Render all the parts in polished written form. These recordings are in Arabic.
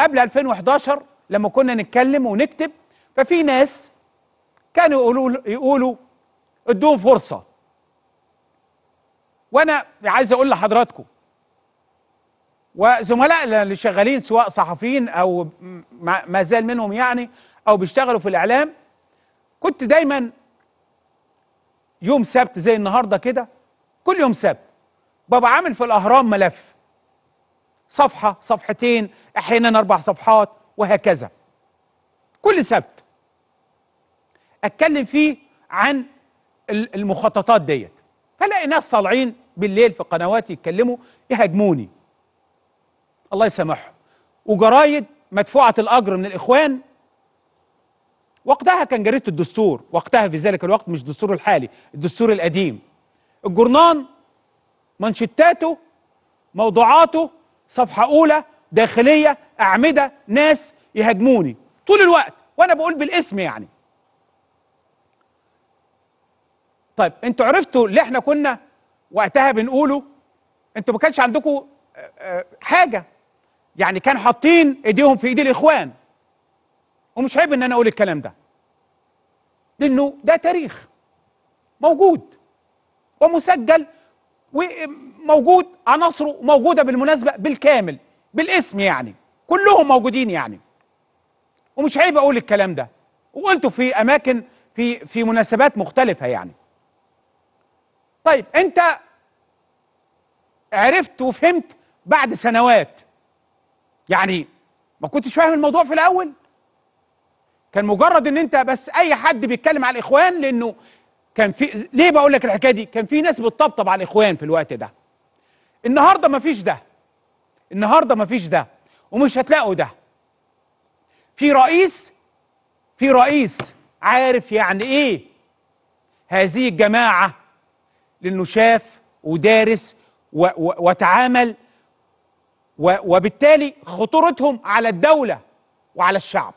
قبل 2011 لما كنا نتكلم ونكتب، ففي ناس كانوا يقولوا ادوهم فرصة. وانا عايز اقول لحضراتكم وزملائنا اللي شغالين سواء صحفيين او ما زال منهم يعني او بيشتغلوا في الاعلام، كنت دايما يوم سبت زي النهارده كده، كل يوم سبت بابا عامل في الاهرام ملف، صفحه صفحتين احيانا 4 صفحات وهكذا، كل سبت اتكلم فيه عن المخططات ديت. فلاقي ناس طالعين بالليل في قنوات يتكلموا يهاجموني، الله يسامحهم، وجرايد مدفوعه الاجر من الاخوان. وقتها كان جريده الدستور، وقتها في ذلك الوقت مش الدستور الحالي، الدستور القديم، الجرنان منشتاته موضوعاته صفحه اولى داخليه اعمده، ناس يهاجموني طول الوقت وانا بقول بالاسم يعني. طيب انتوا عرفتوا اللي احنا كنا وقتها بنقوله؟ انتوا ما كانش عندكم حاجه يعني، كانوا حاطين ايديهم في ايدي الاخوان، ومش عيب ان انا اقول الكلام ده لانه ده تاريخ موجود ومسجل وموجود، عناصره موجوده بالمناسبه بالكامل بالاسم يعني، كلهم موجودين يعني، ومش عيب اقول الكلام ده، وقلته في اماكن في مناسبات مختلفه يعني. طيب انت عرفت وفهمت بعد سنوات يعني، ما كنتش فاهم الموضوع في الاول، كان مجرد ان انت بس اي حد بيتكلم على الاخوان، لانه كان في، ليه بقول لك الحكايه دي؟ كان في ناس بتطبطب على الاخوان في الوقت ده. النهارده مفيش ده، النهارده مفيش ده، ومش هتلاقوا ده. في رئيس عارف يعني ايه هذه الجماعه، لانه شاف ودارس وتعامل، وبالتالي خطورتهم على الدوله وعلى الشعب.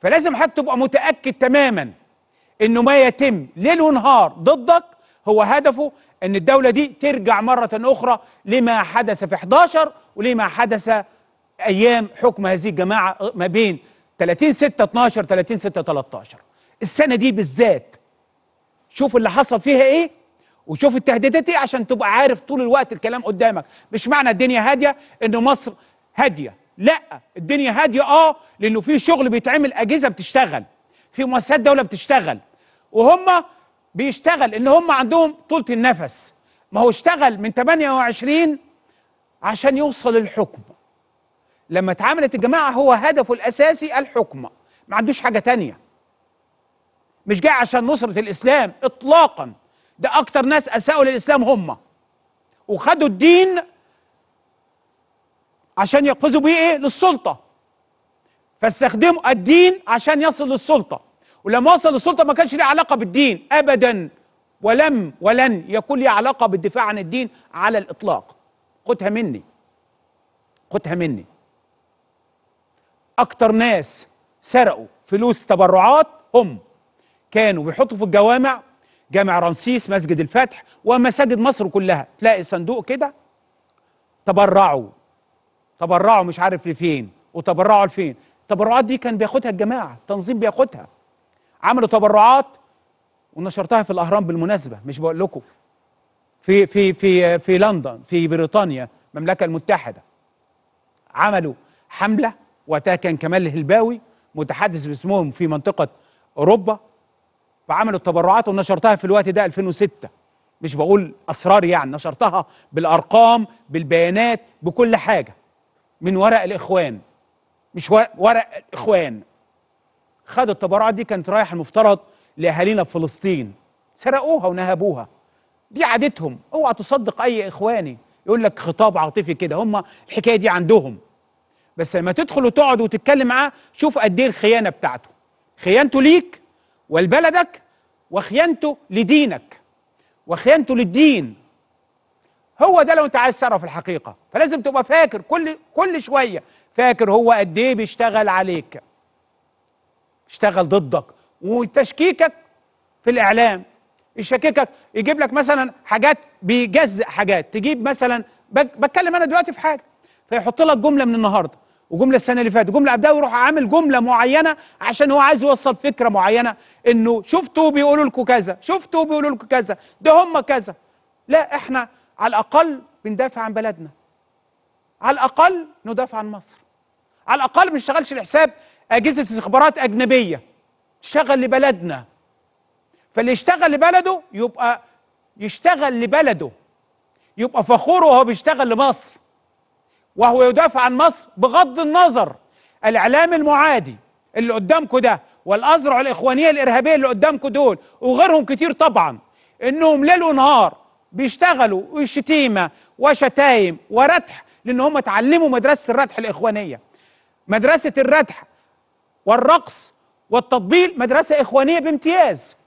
فلازم حتى تبقى متاكد تماما انه ما يتم ليل ونهار ضدك هو هدفه ان الدوله دي ترجع مره اخرى لما حدث في 11 ولما حدث ايام حكم هذه الجماعه ما بين 30/6/12 30/6/13. السنه دي بالذات شوف اللي حصل فيها ايه، وشوف التهديدات ايه، عشان تبقى عارف طول الوقت الكلام قدامك. مش معنى الدنيا هاديه ان مصر هاديه، لا، الدنيا هاديه لانه في شغل بيتعمل، اجهزه بتشتغل، في مؤسسات دوله بتشتغل، وهم بيشتغل ان هم عندهم طولة النفس. ما هو اشتغل من 28 عشان يوصل الحكم، لما اتعاملت الجماعه هو هدفه الاساسي الحكم، ما عندوش حاجه تانية، مش جاي عشان نصرة الاسلام اطلاقا. ده اكتر ناس اساءوا للاسلام هم، وخدوا الدين عشان يقفزوا بيه ايه؟ للسلطه، فاستخدموا الدين عشان يصل للسلطه، ولما وصل للسلطه ما كانش ليه علاقه بالدين ابدا، ولم ولن يكون ليه علاقه بالدفاع عن الدين على الاطلاق. خدها مني، اكتر ناس سرقوا فلوس تبرعات هم، كانوا بيحطوا في الجوامع، جامع رمسيس، مسجد الفتح، ومساجد مصر كلها، تلاقي صندوق كده، تبرعوا مش عارف لفين، وتبرعوا لفين. التبرعات دي كان بياخدها الجماعه، التنظيم بياخدها، عملوا تبرعات ونشرتها في الاهرام بالمناسبه، مش بقول لكم في في في في لندن، في بريطانيا المملكه المتحده، عملوا حمله وقتها كان كمال الهلباوي متحدث باسمهم في منطقه اوروبا، فعملوا التبرعات ونشرتها في الوقت ده 2006، مش بقول اسرار يعني، نشرتها بالارقام بالبيانات بكل حاجه من ورق الاخوان، مش ورق الاخوان. خدوا التبرعات دي، كانت رايحه المفترض لاهالينا في فلسطين، سرقوها ونهبوها، دي عادتهم. اوعى تصدق اي اخواني يقول لك خطاب عاطفي كده، هم الحكايه دي عندهم، بس لما تدخل وتقعد وتتكلم معاه شوف قد ايه الخيانه بتاعته، خيانته ليك ولبلدك، وخيانته لدينك، وخيانته للدين. هو ده لو انت عايز تعرف الحقيقه. فلازم تبقى فاكر كل شويه، فاكر هو قد ايه بيشتغل عليك، بيشتغل ضدك، وتشكيكك في الاعلام، يشككك، يجيب لك مثلا حاجات، بيجزئ حاجات، تجيب مثلا، بتكلم انا دلوقتي في حاجه، فيحط لك جمله من النهارده وجمله السنه اللي فاتت وجمله قبلها، ويروح عامل جمله معينه عشان هو عايز يوصل فكره معينه، انه شفتوا بيقولوا لكم كذا، شفتوا بيقولوا لكم كذا، ده هم كذا. لا، احنا على الاقل بندافع عن بلدنا، على الاقل ندافع عن مصر، على الاقل ما نشتغلش لحساب اجهزه استخبارات اجنبيه، نشتغل لبلدنا. فاللي يشتغل لبلده يبقى يشتغل لبلده، يبقى فخور وهو بيشتغل لمصر، وهو يدافع عن مصر بغض النظر. الاعلام المعادي اللي قدامكم ده والاذرع الاخوانيه الارهابيه اللي قدامكم دول وغيرهم كتير طبعا، انهم ليل ونهار بيشتغلوا وشتيمه وشتايم وردح، لان هم اتعلموا مدرسه الردح الاخوانيه. مدرسه الردح والرقص والتطبيل مدرسه اخوانيه بامتياز.